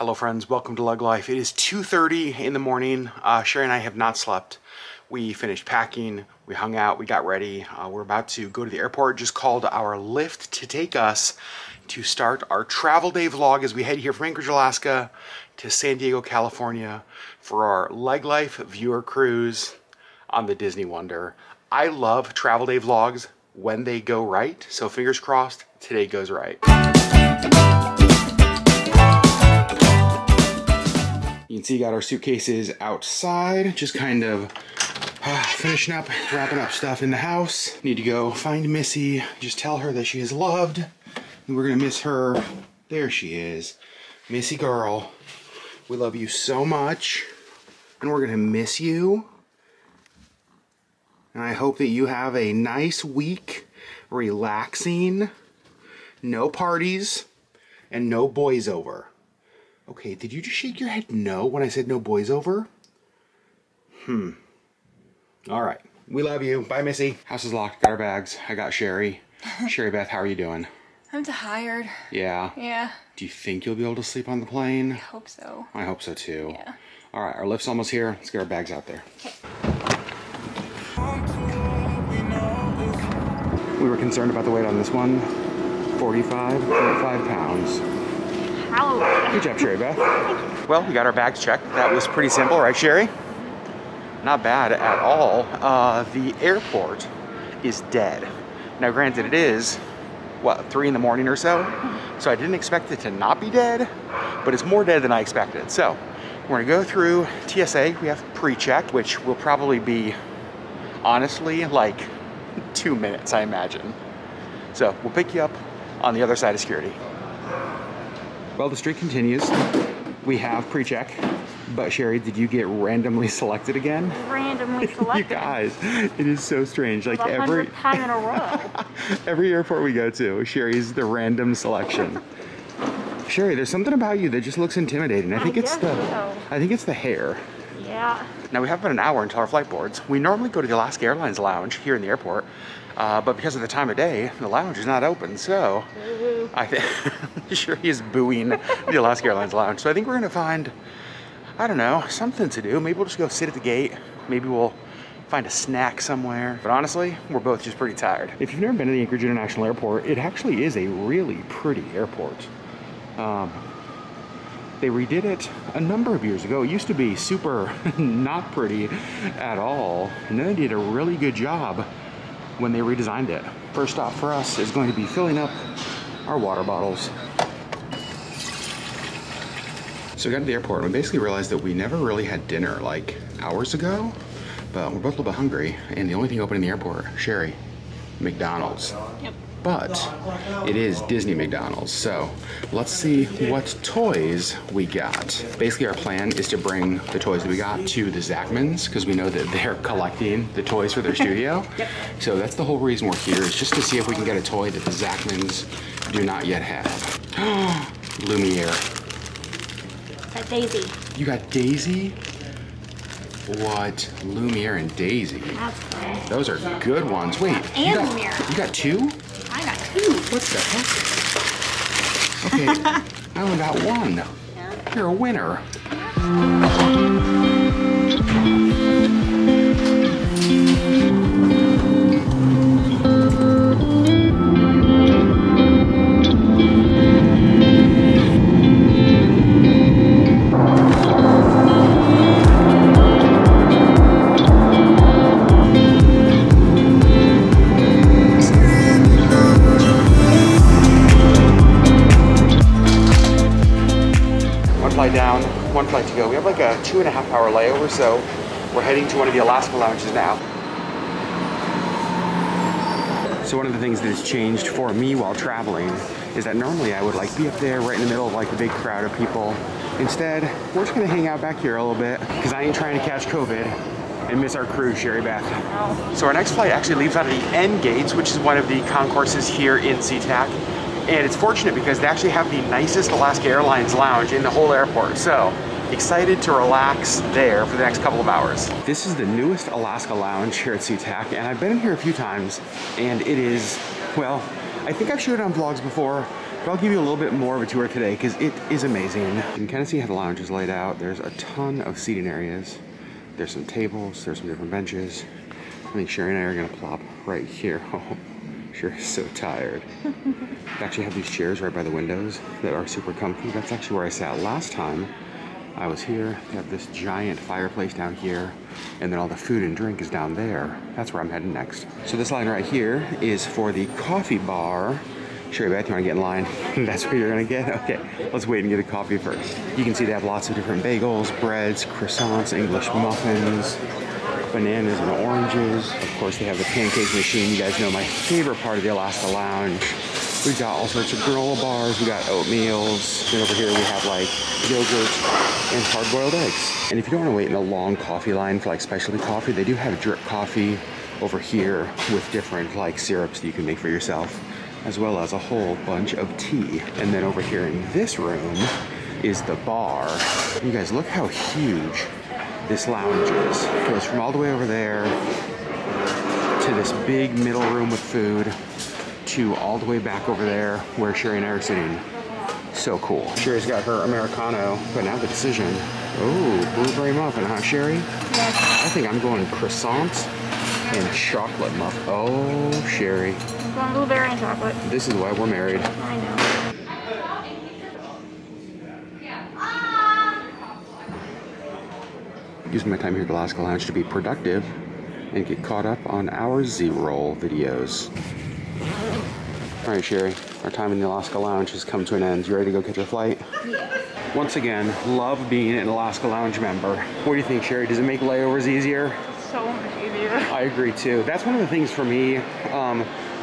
Hello friends, welcome to Lug Life. It is 2:30 in the morning. Sherry and I have not slept. We finished packing, we hung out, we got ready. We're about to go to the airport. Just called our Lyft to take us to start our travel day vlog as we head here from Anchorage, Alaska to San Diego, California for our Lug Life viewer cruise on the Disney Wonder. I love travel day vlogs when they go right, so fingers crossed today goes right. You can see we got our suitcases outside, just kind of finishing up, wrapping up stuff in the house. Need to go find Missy, just tell her that she is loved, and we're gonna miss her. There she is. Missy girl, we love you so much, and we're gonna miss you. And I hope that you have a nice week, relaxing, no parties, and no boys over. Okay, did you just shake your head no when I said no boys over? All right, we love you. Bye, Missy. House is locked, got our bags. I got Sherry. Sherry Beth, how are you doing? I'm tired. Yeah? Yeah. Do you think you'll be able to sleep on the plane? I hope so. I hope so too. Yeah. All right, our lift's almost here. Let's get our bags out there. Okay. We were concerned about the weight on this one. 45.5 pounds. Good job, Sherry Beth. Well, we got our bags checked. That was pretty simple, right, Sherry? Not bad at all. The airport is dead. Now, granted, it is, what, 3 in the morning or so? So I didn't expect it to not be dead, but it's more dead than I expected. So we're gonna go through TSA. We have pre-check, which will probably be, honestly, like 2 minutes, I imagine. So we'll pick you up on the other side of security. Well, the streak continues. We have pre-check, but Sherry, did you get randomly selected again? Randomly selected. You guys, it is so strange. Like every time in a row. Every airport we go to, Sherry's the random selection. Sherry, there's something about you that just looks intimidating. I think it's the hair. Yeah. Now we have about an hour until our flight boards. We normally go to the Alaska Airlines Lounge here in the airport, but because of the time of day, the lounge is not open, so. I think Sherry is booing the Alaska Airlines Lounge. So I think we're gonna find, I don't know, something to do. Maybe we'll just go sit at the gate. Maybe we'll find a snack somewhere. But honestly, we're both just pretty tired. If you've never been to the Anchorage International Airport, it actually is a really pretty airport. They redid it a number of years ago. It used to be super not pretty at all. And then they did a really good job when they redesigned it. First stop for us is going to be filling up our water bottles. So we got to the airport and we basically realized that we never really had dinner like hours ago, but we're both a little bit hungry and the only thing open in the airport, Sherry, McDonald's. Yep. But it is Disney McDonald's, so let's see what toys we got. Basically our plan is to bring the toys that we got to the Zachmans because we know that they're collecting the toys for their studio. Yep. So that's the whole reason we're here, is just to see if we can get a toy that the Zachmans do not yet have. Lumiere. Got Daisy. You got Daisy? What? Lumiere and Daisy. That's cool. Those are good ones. Wait, and Lumiere. You got two? I got two. What the heck? Okay, I only got one. Yeah. You're a winner. Down, one flight to go. We have like a 2.5 hour layover, so we're heading to one of the Alaska lounges now. So one of the things that has changed for me while traveling is that normally I would like be up there right in the middle of like a big crowd of people. Instead, we're just gonna hang out back here a little bit because I ain't trying to catch COVID and miss our crew, Sherry Beth. No. So our next flight actually leaves out of the end gates, which is one of the concourses here in SeaTac. And it's fortunate because they actually have the nicest Alaska Airlines lounge in the whole airport. So excited to relax there for the next couple of hours. This is the newest Alaska lounge here at SeaTac, and I've been in here a few times and it is, well, I think I've showed it on vlogs before, But I'll give you a little bit more of a tour today because it is amazing. You can kind of see how the lounge is laid out. There's a ton of seating areas. There's some tables, there's some different benches. I think Sherry and I are gonna plop right here. Oh, Sherry's so tired. I actually have these chairs right by the windows that are super comfy. That's actually where I sat last time I was here. They have this giant fireplace down here, and then all the food and drink is down there. That's where I'm heading next. So this line right here is for the coffee bar. Sherry Beth, you wanna get in line? That's where you're gonna get? Okay, let's wait and get a coffee first. You can see they have lots of different bagels, breads, croissants, English muffins, bananas and oranges. Of course, they have the pancake machine. You guys know my favorite part of the Alaska Lounge. We've got all sorts of granola bars, we got oatmeals, and over here we have like yogurt and hard-boiled eggs. And if you don't want to wait in a long coffee line for like specialty coffee, they do have drip coffee over here with different like syrups that you can make for yourself, as well as a whole bunch of tea. And then over here in this room is the bar. You guys, look how huge this lounge is. It goes from all the way over there to this big middle room with food to all the way back over there where Sherry and I are sitting. So cool. Sherry's got her Americano, but now the decision. Oh, blueberry muffin, huh, Sherry? Yes. I think I'm going croissants and chocolate muffin. Oh, Sherry. I'm going blueberry and chocolate. This is why we're married. I know. Using my time here at Alaska Lounge to be productive and get caught up on our Z-Roll videos. All right, Sherry, our time in the Alaska Lounge has come to an end. You ready to go catch a flight? Yeah. Once again, love being an Alaska Lounge member. What do you think, Sherry? Does it make layovers easier? So much easier. I agree, too. That's one of the things for me.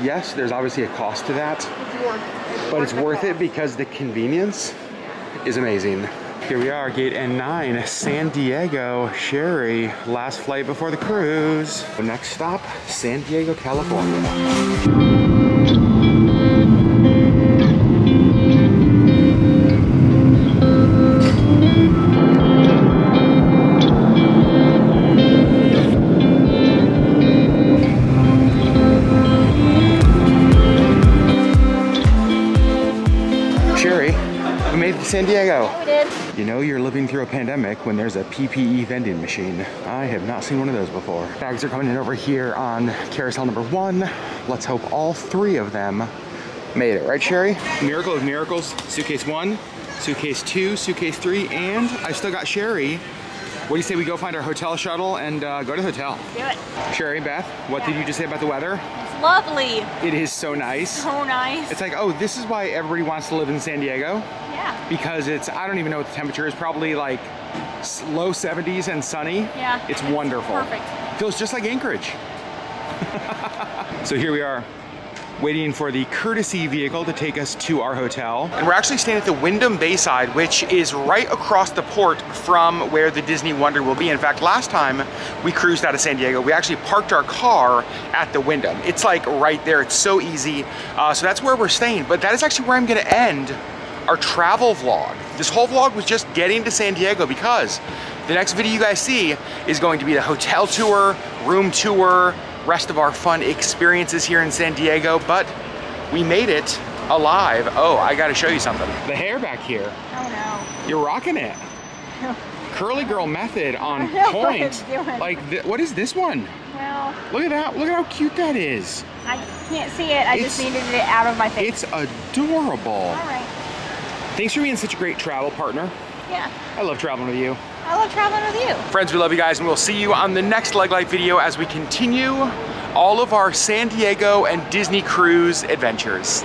Yes, there's obviously a cost to that. It's worth it. But it's worth it because the convenience is amazing. Here we are, gate N9, San Diego. Sherry, last flight before the cruise. The next stop, San Diego, California. Sherry, we made it to San Diego. Yeah, we did. You know you're living through a pandemic when there's a PPE vending machine. I have not seen one of those before. Bags are coming in over here on carousel number 1. Let's hope all 3 of them made it. Right, Sherry? Miracle of miracles. Suitcase 1, suitcase 2, suitcase 3, and I still got Sherry. What do you say we go find our hotel shuttle and go to the hotel? Do it. Sherry, Beth, what did you just say about the weather? It's lovely. It is so nice. So nice. It's like, oh, this is why everybody wants to live in San Diego. Yeah. Because it's, I don't even know what the temperature is, probably like low 70s and sunny. Yeah. It's wonderful. Perfect. Feels just like Anchorage. So here we are, waiting for the courtesy vehicle to take us to our hotel. And we're actually staying at the Wyndham Bayside, which is right across the port from where the Disney Wonder will be. In fact, last time we cruised out of San Diego, we actually parked our car at the Wyndham. It's like right there, it's so easy. So that's where we're staying, but that is actually where I'm gonna end our travel vlog. This whole vlog was just getting to San Diego because the next video you guys see is going to be the hotel tour, room tour, rest of our fun experiences here in San Diego, but we made it alive. Oh, I gotta show you something. The hair back here. Oh no. You're rocking it. Curly girl method on point. Like, what is this one? Well. Look at that, look at how cute that is. I can't see it, I just needed it out of my face. It's adorable. All right. Thanks for being such a great travel partner. Yeah. I love traveling with you. I love traveling with you. Friends, we love you guys, and we'll see you on the next Leg Life video as we continue all of our San Diego and Disney cruise adventures.